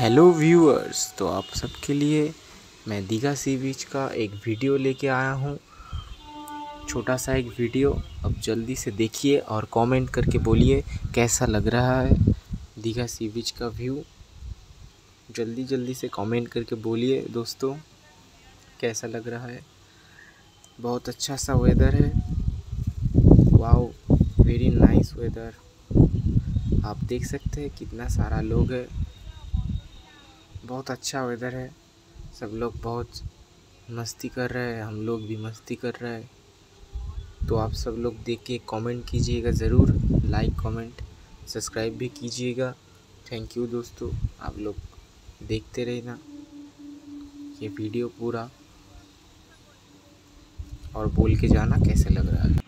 Hello viewers, तो आप सबके लिए मैं दीघा सी बीच का एक वीडियो लेके आया हूँ। छोटा सा एक वीडियो, अब जल्दी से देखिए और कमेंट करके बोलिए कैसा लग रहा है दीघा सी बीच का व्यू। जल्दी से कमेंट करके बोलिए दोस्तों कैसा लग रहा है। बहुत अच्छा सा वेदर है, वाओ वेरी नाइस वेदर। आप देख सकते हैं कितना सारा लोग है, बहुत अच्छा वेदर है, सब लोग बहुत मस्ती कर रहे हैं, हम लोग भी मस्ती कर रहे हैं। तो आप सब लोग देख के कॉमेंट कीजिएगा ज़रूर, लाइक कमेंट सब्सक्राइब भी कीजिएगा। थैंक यू दोस्तों, आप लोग देखते रहना ये वीडियो पूरा और बोल के जाना कैसे लग रहा है।